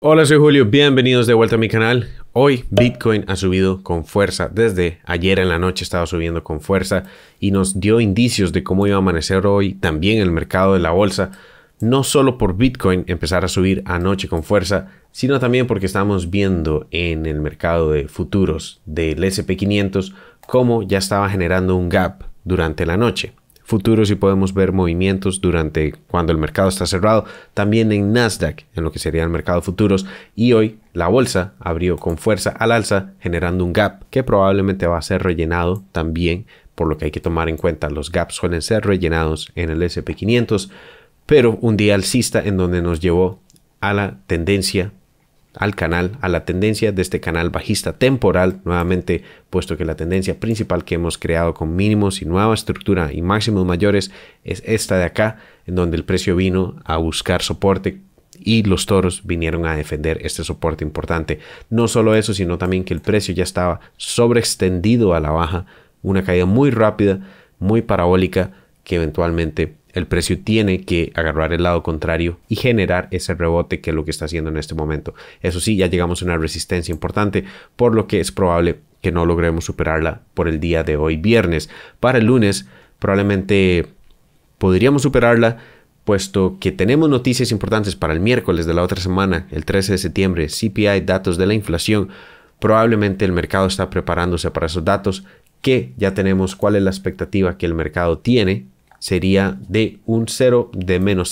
Hola, soy Julio, bienvenidos de vuelta a mi canal. Hoy Bitcoin ha subido con fuerza. Desde ayer en la noche estaba subiendo con fuerza y nos dio indicios de cómo iba a amanecer hoy también el mercado de la bolsa. No solo por Bitcoin empezar a subir anoche con fuerza, sino también porque estamos viendo en el mercado de futuros del S&P 500 cómo ya estaba generando un gap durante la noche. Futuros, y podemos ver movimientos durante cuando el mercado está cerrado, también en Nasdaq, en lo que sería el mercado futuros, y hoy la bolsa abrió con fuerza al alza generando un gap que probablemente va a ser rellenado también, por lo que hay que tomar en cuenta, los gaps suelen ser rellenados en el S&P 500, pero un día alcista en donde nos llevó a la tendencia, a la tendencia de este canal bajista temporal nuevamente, puesto que la tendencia principal que hemos creado con mínimos y nueva estructura y máximos mayores es esta de acá, en donde el precio vino a buscar soporte y los toros vinieron a defender este soporte importante. No solo eso, sino también que el precio ya estaba sobreextendido a la baja, una caída muy rápida, muy parabólica, que eventualmente el precio tiene que agarrar el lado contrario y generar ese rebote, que es lo que está haciendo en este momento. Eso sí, ya llegamos a una resistencia importante, por lo que es probable que no logremos superarla por el día de hoy viernes. Para el lunes probablemente podríamos superarla, puesto que tenemos noticias importantes para el miércoles de la otra semana, el 13 de septiembre, CPI, datos de la inflación. Probablemente el mercado está preparándose para esos datos, que ya tenemos cuál es la expectativa que el mercado tiene. Sería de menos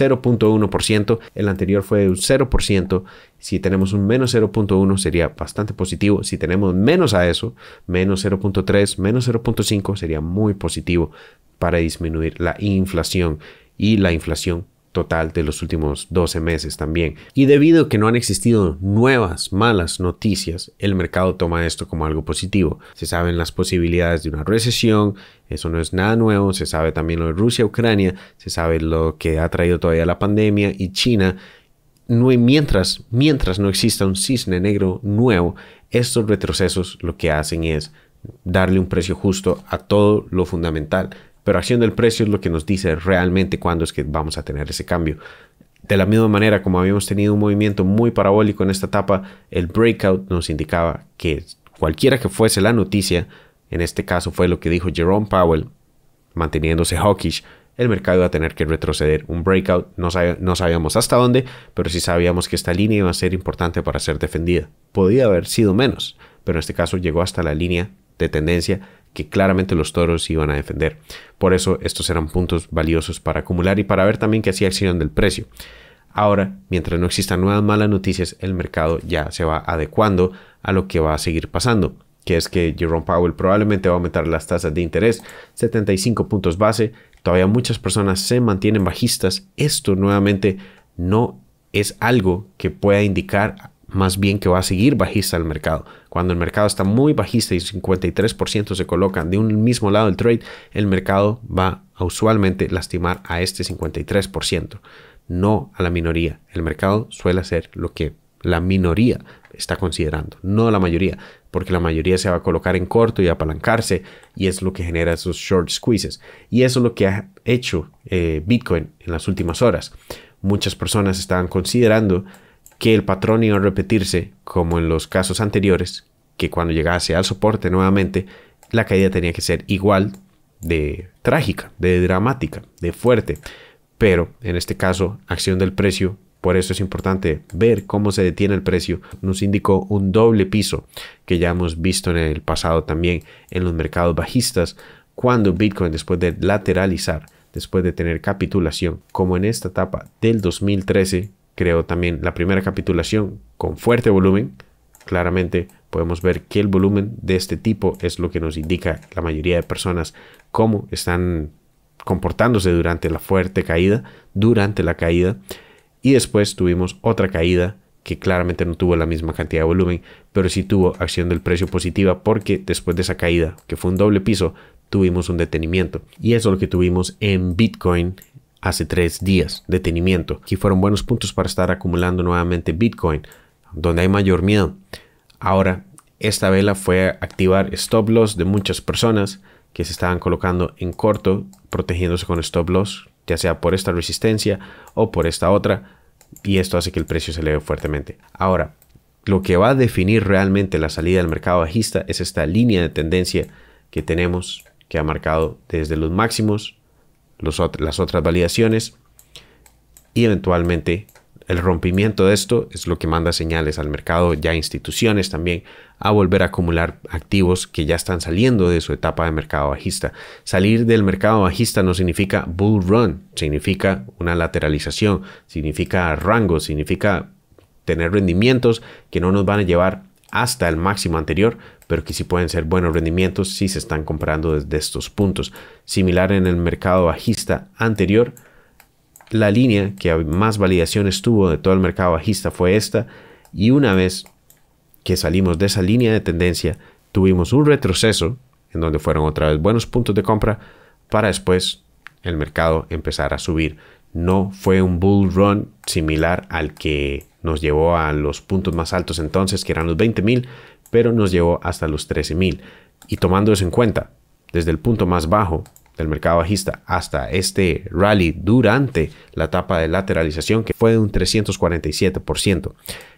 0.1%. El anterior fue de un 0%. Si tenemos un menos 0.1 sería bastante positivo. Si tenemos menos a eso, menos 0.3, menos 0.5, sería muy positivo para disminuir la inflación y la inflación total de los últimos 12 meses también. Y debido a que no han existido nuevas malas noticias, el mercado toma esto como algo positivo. Se saben las posibilidades de una recesión, eso no es nada nuevo. Se sabe también lo de Rusia, Ucrania, se sabe lo que ha traído todavía la pandemia y China. Mientras no exista un cisne negro nuevo, estos retrocesos lo que hacen es darle un precio justo a todo lo fundamental. Pero acción del precio es lo que nos dice realmente cuándo es que vamos a tener ese cambio. De la misma manera, como habíamos tenido un movimiento muy parabólico en esta etapa, el breakout nos indicaba que cualquiera que fuese la noticia, en este caso fue lo que dijo Jerome Powell, manteniéndose hawkish, el mercado iba a tener que retroceder un breakout. No sabíamos hasta dónde, pero sí sabíamos que esta línea iba a ser importante para ser defendida. Podía haber sido menos, pero en este caso llegó hasta la línea de tendencia que claramente los toros iban a defender. Por eso estos eran puntos valiosos para acumular y para ver también que hacía acción del precio. Ahora, mientras no existan nuevas malas noticias, el mercado ya se va adecuando a lo que va a seguir pasando, que es que Jerome Powell probablemente va a aumentar las tasas de interés, 75 puntos base. Todavía muchas personas se mantienen bajistas. Esto nuevamente no es algo que pueda indicar más bien que va a seguir bajista el mercado. Cuando el mercado está muy bajista y 53% se colocan de un mismo lado del trade, el mercado va a usualmente lastimar a este 53%, no a la minoría. El mercado suele hacer lo que la minoría está considerando, no la mayoría, porque la mayoría se va a colocar en corto y apalancarse, y es lo que genera esos short squeezes. Y eso es lo que ha hecho Bitcoin en las últimas horas. Muchas personas estaban considerando que el patrón iba a repetirse como en los casos anteriores, que cuando llegase al soporte nuevamente, la caída tenía que ser igual de trágica, de dramática, de fuerte. Pero en este caso, acción del precio, por eso es importante ver cómo se detiene el precio. Nos indicó un doble piso que ya hemos visto en el pasado también en los mercados bajistas, cuando Bitcoin, después de lateralizar, después de tener capitulación, como en esta etapa del 2013, creo también la primera capitulación con fuerte volumen. Claramente podemos ver que el volumen de este tipo es lo que nos indica la mayoría de personas cómo están comportándose durante la fuerte caída, durante la caída. Y después tuvimos otra caída que claramente no tuvo la misma cantidad de volumen, pero sí tuvo acción del precio positiva, porque después de esa caída, que fue un doble piso, tuvimos un detenimiento. Y eso es lo que tuvimos en Bitcoin hace 3 días, detenimiento. Aquí fueron buenos puntos para estar acumulando nuevamente Bitcoin, donde hay mayor miedo. Ahora, esta vela fue a activar stop loss de muchas personas que se estaban colocando en corto, protegiéndose con stop loss, ya sea por esta resistencia o por esta otra. y esto hace que el precio se eleve fuertemente. Ahora, lo que va a definir realmente la salida del mercado bajista es esta línea de tendencia que tenemos, que ha marcado desde los máximos, las otras validaciones, y eventualmente el rompimiento de esto es lo que manda señales al mercado, ya instituciones también, a volver a acumular activos que ya están saliendo de su etapa de mercado bajista. Salir del mercado bajista no significa bull run, significa una lateralización, significa rango, significa tener rendimientos que no nos van a llevar hasta el máximo anterior, pero que sí pueden ser buenos rendimientos si se están comprando desde estos puntos. Similar en el mercado bajista anterior, la línea que más validaciones tuvo de todo el mercado bajista fue esta, y una vez que salimos de esa línea de tendencia tuvimos un retroceso en donde fueron otra vez buenos puntos de compra para después el mercado empezar a subir. No fue un bull run similar al que nos llevó a los puntos más altos entonces, que eran los 20.000, pero nos llevó hasta los 13.000. Y tomando eso en cuenta, desde el punto más bajo del mercado bajista hasta este rally durante la etapa de lateralización, que fue de un 347%.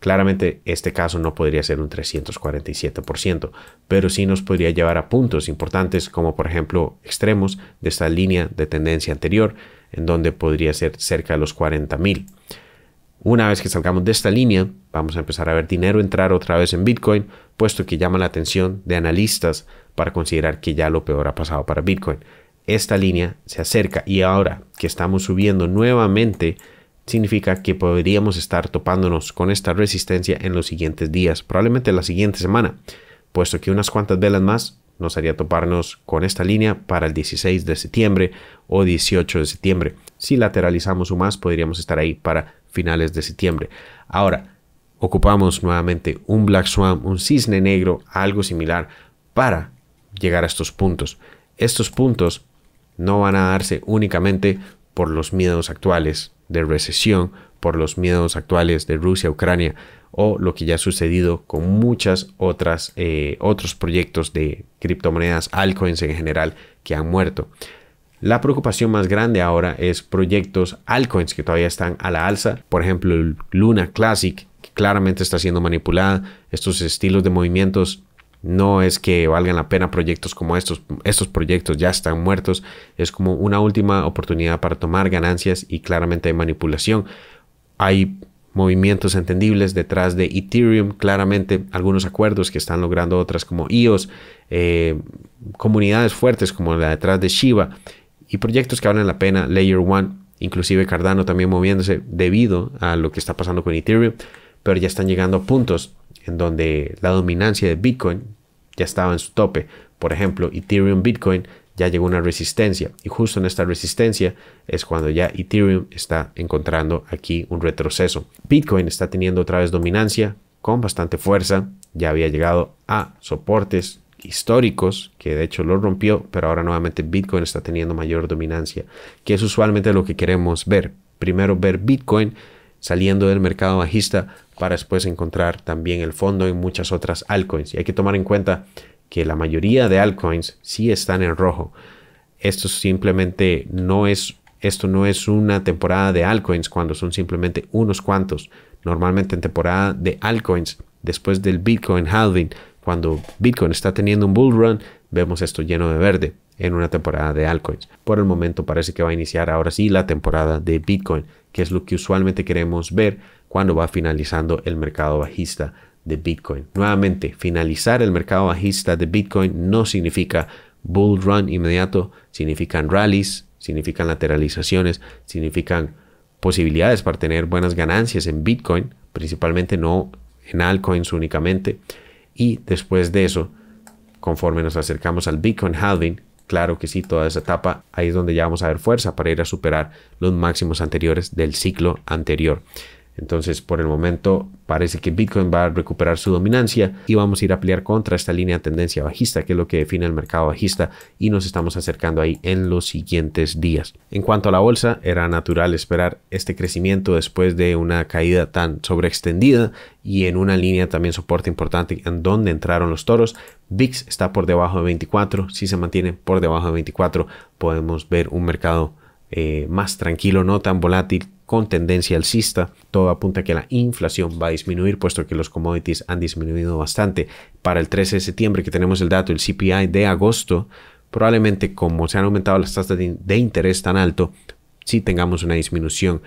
Claramente este caso no podría ser un 347%, pero sí nos podría llevar a puntos importantes, como por ejemplo extremos de esta línea de tendencia anterior, en donde podría ser cerca de los 40.000. Una vez que salgamos de esta línea, vamos a empezar a ver dinero entrar otra vez en Bitcoin, puesto que llama la atención de analistas para considerar que ya lo peor ha pasado para Bitcoin. Esta línea se acerca, y ahora que estamos subiendo nuevamente, significa que podríamos estar topándonos con esta resistencia en los siguientes días, probablemente la siguiente semana, puesto que unas cuantas velas más nos haría toparnos con esta línea para el 16 de septiembre o 18 de septiembre. Si lateralizamos o más, podríamos estar ahí para finales de septiembre. Ahora, ocupamos nuevamente un Black Swan, un cisne negro, algo similar, para llegar a estos puntos. Estos puntos no van a darse únicamente por los miedos actuales de recesión, por los miedos actuales de Rusia, Ucrania, o lo que ya ha sucedido con muchas otras otros proyectos de criptomonedas, altcoins en general, que han muerto. La preocupación más grande ahora es proyectos altcoins que todavía están a la alza, por ejemplo el Luna Classic, que claramente está siendo manipulada. Estos estilos de movimientos no es que valgan la pena proyectos como estos. Estos proyectos ya están muertos. Es como una última oportunidad para tomar ganancias y claramente hay manipulación. Hay movimientos entendibles detrás de Ethereum. Claramente algunos acuerdos que están logrando otras como EOS. Comunidades fuertes como la detrás de Shiba. Y proyectos que valen la pena. Layer 1. Inclusive Cardano también moviéndose debido a lo que está pasando con Ethereum. Pero ya están llegando a puntos en donde la dominancia de Bitcoin ya estaba en su tope. Por ejemplo, Ethereum Bitcoin ya llegó a una resistencia, y justo en esta resistencia es cuando ya Ethereum está encontrando aquí un retroceso. Bitcoin está teniendo otra vez dominancia con bastante fuerza, ya había llegado a soportes históricos que de hecho lo rompió, pero ahora nuevamente Bitcoin está teniendo mayor dominancia, que es usualmente lo que queremos ver. Primero ver Bitcoin saliendo del mercado bajista para después encontrar también el fondo en muchas otras altcoins. Y hay que tomar en cuenta que la mayoría de altcoins sí están en rojo. Esto simplemente no es, una temporada de altcoins cuando son simplemente unos cuantos. Normalmente en temporada de altcoins, después del Bitcoin halving, cuando Bitcoin está teniendo un bull run, vemos esto lleno de verde en una temporada de altcoins. Por el momento parece que va a iniciar ahora sí la temporada de Bitcoin, que es lo que usualmente queremos ver cuando va finalizando el mercado bajista de Bitcoin. Nuevamente, finalizar el mercado bajista de Bitcoin no significa bull run inmediato, significan rallies, significan lateralizaciones, significan posibilidades para tener buenas ganancias en Bitcoin, principalmente no en altcoins únicamente. Y después de eso, conforme nos acercamos al Bitcoin halving, claro que sí, toda esa etapa, ahí es donde ya vamos a ver fuerza para ir a superar los máximos anteriores del ciclo anterior. Entonces, por el momento, parece que Bitcoin va a recuperar su dominancia y vamos a ir a pelear contra esta línea de tendencia bajista, que es lo que define el mercado bajista, y nos estamos acercando ahí en los siguientes días. En cuanto a la bolsa, era natural esperar este crecimiento después de una caída tan sobreextendida y en una línea también soporte importante en donde entraron los toros. VIX está por debajo de 24. Si se mantiene por debajo de 24, podemos ver un mercado más tranquilo, no tan volátil, con tendencia alcista. Todo apunta a que la inflación va a disminuir, puesto que los commodities han disminuido bastante. Para el 13 de septiembre, que tenemos el dato, el CPI de agosto, probablemente como se han aumentado las tasas de interés tan alto, sí tengamos una disminución.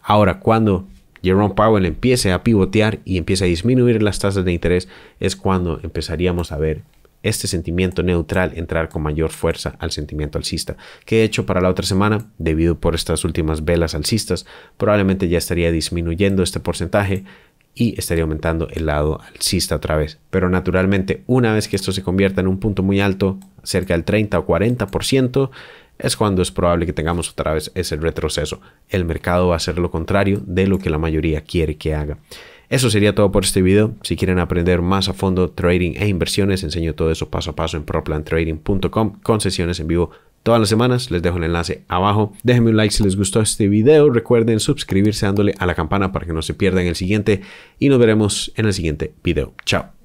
Ahora, cuando Jerome Powell empiece a pivotear y empiece a disminuir las tasas de interés, es cuando empezaríamos a ver este sentimiento neutral entrar con mayor fuerza al sentimiento alcista, que de hecho para la otra semana, debido por estas últimas velas alcistas, probablemente ya estaría disminuyendo este porcentaje y estaría aumentando el lado alcista otra vez. Pero naturalmente, una vez que esto se convierta en un punto muy alto, cerca del 30 o 40%, es cuando es probable que tengamos otra vez ese retroceso. El mercado va a hacer lo contrario de lo que la mayoría quiere que haga. Eso sería todo por este video. Si quieren aprender más a fondo trading e inversiones, enseño todo eso paso a paso en proplan trading.com, con sesiones en vivo todas las semanas. Les dejo el enlace abajo. Déjenme un like si les gustó este video. Recuerden suscribirse dándole a la campana para que no se pierdan el siguiente. Y nos veremos en el siguiente video. Chao.